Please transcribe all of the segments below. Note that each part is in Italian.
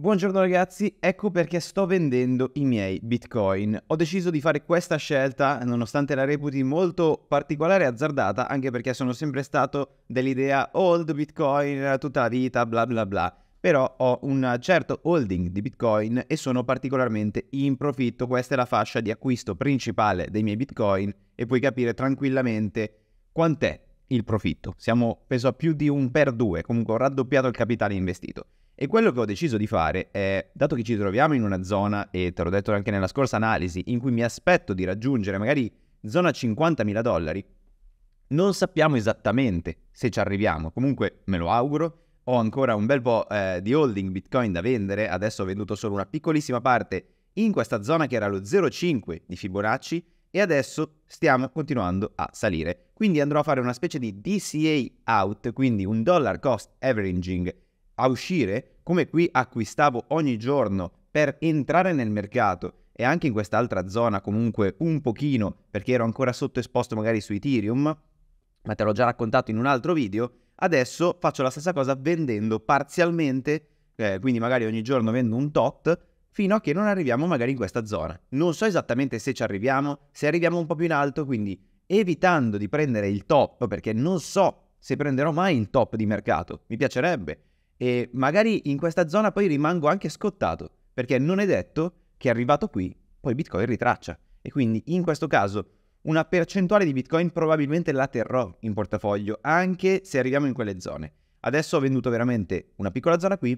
Buongiorno ragazzi, ecco perché sto vendendo i miei bitcoin. Ho deciso di fare questa scelta nonostante la reputi molto particolare e azzardata, anche perché sono sempre stato dell'idea hold bitcoin tutta la vita, bla bla bla. Però ho un certo holding di bitcoin e sono particolarmente in profitto. Questa è la fascia di acquisto principale dei miei bitcoin e puoi capire tranquillamente quant'è il profitto. Siamo peso a più di 1/2, comunque ho raddoppiato il capitale investito. E quello che ho deciso di fare è, dato che ci troviamo in una zona, e te l'ho detto anche nella scorsa analisi, in cui mi aspetto di raggiungere magari zona $50.000, non sappiamo esattamente se ci arriviamo. Comunque me lo auguro, ho ancora un bel po' di holding bitcoin da vendere, adesso ho venduto solo una piccolissima parte in questa zona che era lo 0,5 di Fibonacci e adesso stiamo continuando a salire. Quindi andrò a fare una specie di DCA out, quindi un dollar cost averaging, a uscire, come qui acquistavo ogni giorno per entrare nel mercato e anche in quest'altra zona comunque un pochino, perché ero ancora sottoesposto magari su Ethereum, ma te l'ho già raccontato in un altro video. Adesso faccio la stessa cosa vendendo parzialmente, quindi magari ogni giorno vendo un tot, fino a che non arriviamo magari in questa zona. Non so esattamente se ci arriviamo, se arriviamo un po' più in alto, quindi evitando di prendere il top, perché non so se prenderò mai il top di mercato, mi piacerebbe. E magari in questa zona poi rimango anche scottato, perché non è detto che arrivato qui poi Bitcoin ritraccia. E quindi in questo caso una percentuale di Bitcoin probabilmente la terrò in portafoglio, anche se arriviamo in quelle zone. Adesso ho venduto veramente una piccola zona qui,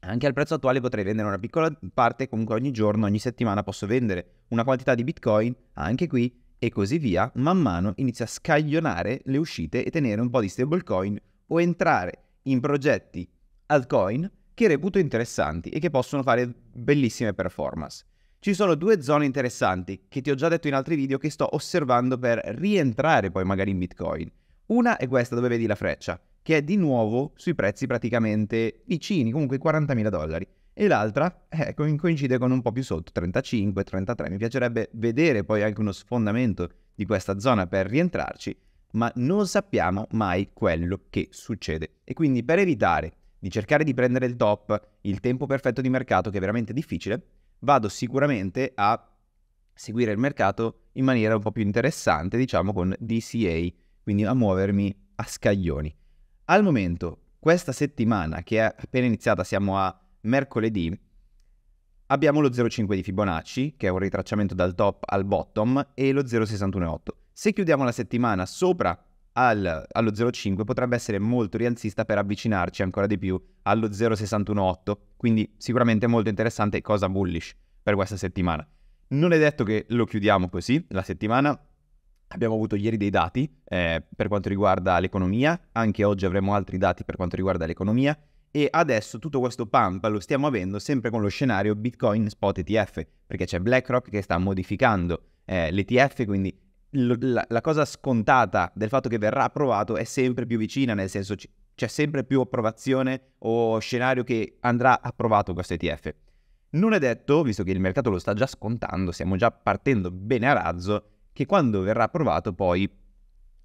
anche al prezzo attuale potrei vendere una piccola parte, comunque ogni giorno, ogni settimana posso vendere una quantità di Bitcoin, anche qui, e così via. Man mano inizio a scaglionare le uscite e tenere un po' di stablecoin o entrare in progetti altcoin che reputo interessanti e che possono fare bellissime performance. Ci sono due zone interessanti che ti ho già detto in altri video che sto osservando per rientrare poi magari in Bitcoin. Una è questa dove vedi la freccia, che è di nuovo sui prezzi praticamente vicini, comunque $40.000, e l'altra coincide con un po' più sotto, 35, 33. Mi piacerebbe vedere poi anche uno sfondamento di questa zona per rientrarci, ma non sappiamo mai quello che succede. E quindi per evitare di cercare di prendere il top, il tempo perfetto di mercato, che è veramente difficile, vado sicuramente a seguire il mercato in maniera un po' più interessante, diciamo con DCA, quindi a muovermi a scaglioni. Al momento, questa settimana che è appena iniziata, siamo a mercoledì, abbiamo lo 0,5 di Fibonacci, che è un ritracciamento dal top al bottom, e lo 0,618. Se chiudiamo la settimana sopra allo 0,5 potrebbe essere molto rialzista per avvicinarci ancora di più allo 0,618, quindi sicuramente molto interessante, cosa bullish per questa settimana. Non è detto che lo chiudiamo così la settimana, abbiamo avuto ieri dei dati per quanto riguarda l'economia, anche oggi avremo altri dati per quanto riguarda l'economia e adesso tutto questo pump lo stiamo avendo sempre con lo scenario Bitcoin Spot ETF, perché c'è BlackRock che sta modificando l'ETF, quindi la cosa scontata del fatto che verrà approvato è sempre più vicina, nel senso c'è sempre più approvazione o scenario che andrà approvato questo ETF. Non è detto, visto che il mercato lo sta già scontando, stiamo già partendo bene a razzo, che quando verrà approvato poi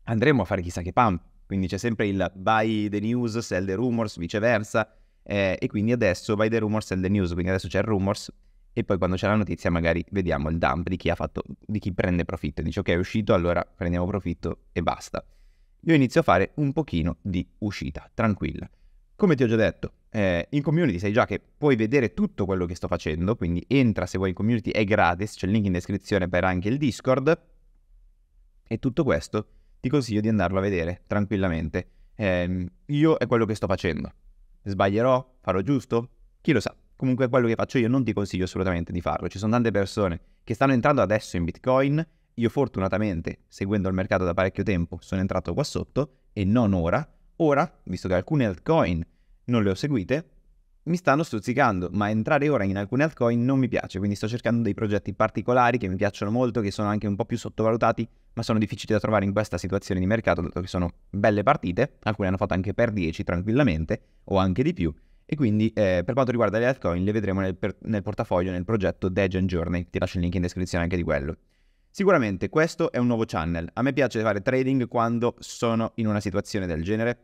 andremo a fare chissà che pump, quindi c'è sempre il buy the news, sell the rumors, viceversa, e quindi adesso buy the rumors, sell the news, quindi adesso c'è il rumors, e poi quando c'è la notizia magari vediamo il dump di chi ha fatto, di chi prende profitto. Dice ok, è uscito, allora prendiamo profitto e basta. Io inizio a fare un pochino di uscita, tranquilla. Come ti ho già detto, in community sai già che puoi vedere tutto quello che sto facendo, quindi entra se vuoi in community, è gratis, c'è il link in descrizione per anche il Discord. E tutto questo ti consiglio di andarlo a vedere tranquillamente. Io è quello che sto facendo. Sbaglierò? Farò giusto? Chi lo sa? Comunque quello che faccio io non ti consiglio assolutamente di farlo. Ci sono tante persone che stanno entrando adesso in Bitcoin. Io fortunatamente, seguendo il mercato da parecchio tempo, sono entrato qua sotto e non ora. Ora, visto che alcune altcoin non le ho seguite, mi stanno stuzzicando, ma entrare ora in alcune altcoin non mi piace. Quindi sto cercando dei progetti particolari che mi piacciono molto, che sono anche un po' più sottovalutati, ma sono difficili da trovare in questa situazione di mercato, dato che sono belle partite. Alcune hanno fatto anche per 10 tranquillamente o anche di più. E quindi per quanto riguarda le altcoin le vedremo nel portafoglio, nel progetto Degen Journey, ti lascio il link in descrizione anche di quello. Sicuramente questo è un nuovo channel, a me piace fare trading quando sono in una situazione del genere,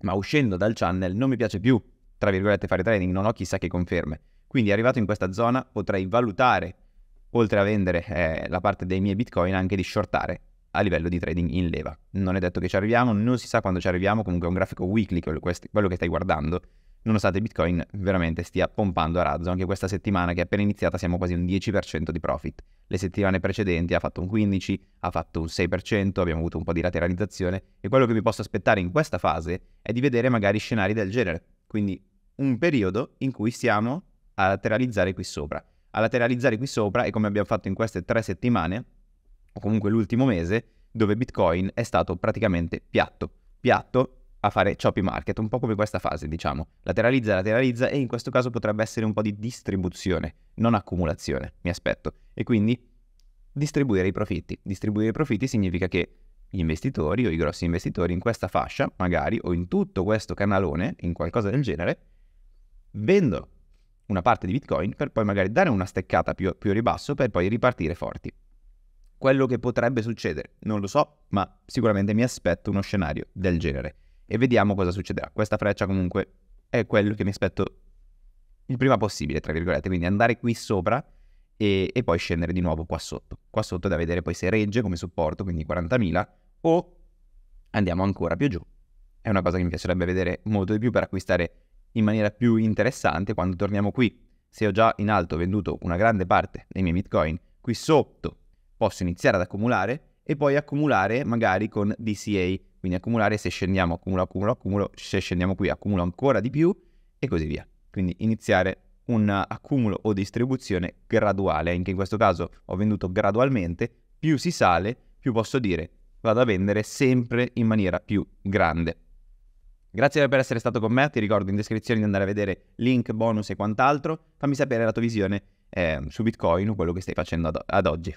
ma uscendo dal channel non mi piace più tra virgolette fare trading, non ho chissà che conferme. Quindi arrivato in questa zona potrei valutare, oltre a vendere la parte dei miei bitcoin, anche di shortare a livello di trading in leva. Non è detto che ci arriviamo, non si sa quando ci arriviamo, comunque è un grafico weekly quello che stai guardando, nonostante Bitcoin veramente stia pompando a razzo. Anche questa settimana che è appena iniziata siamo quasi un 10% di profit. Le settimane precedenti ha fatto un 15%, ha fatto un 6%, abbiamo avuto un po' di lateralizzazione, e quello che mi posso aspettare in questa fase è di vedere magari scenari del genere, quindi un periodo in cui siamo a lateralizzare qui sopra. A lateralizzare qui sopra, e come abbiamo fatto in queste 3 settimane, o comunque l'ultimo mese, dove Bitcoin è stato praticamente piatto a fare choppy market, un po' come questa fase, diciamo, lateralizza, e in questo caso potrebbe essere un po' di distribuzione, non accumulazione, mi aspetto, e quindi distribuire i profitti. Distribuire i profitti significa che gli investitori o i grossi investitori in questa fascia, magari, o in tutto questo canalone, in qualcosa del genere, vendono una parte di Bitcoin per poi magari dare una steccata più a ribasso per poi ripartire forti. Quello che potrebbe succedere, non lo so, ma sicuramente mi aspetto uno scenario del genere. E vediamo cosa succederà. Questa freccia comunque è quello che mi aspetto il prima possibile, tra virgolette, quindi andare qui sopra e poi scendere di nuovo qua sotto. Qua sotto è da vedere poi se regge come supporto, quindi 40.000, o andiamo ancora più giù. È una cosa che mi piacerebbe vedere molto di più per acquistare in maniera più interessante quando torniamo qui. Se ho già in alto venduto una grande parte dei miei bitcoin, qui sotto posso iniziare ad accumulare e poi accumulare magari con DCA, quindi accumulare, se scendiamo accumulo, se scendiamo qui accumulo ancora di più e così via. Quindi iniziare un accumulo o distribuzione graduale, anche in questo caso ho venduto gradualmente, più si sale, più posso dire vado a vendere sempre in maniera più grande. Grazie per essere stato con me, ti ricordo in descrizione di andare a vedere link, bonus e quant'altro. Fammi sapere la tua visione su Bitcoin o quello che stai facendo ad oggi.